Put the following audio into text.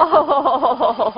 Oh.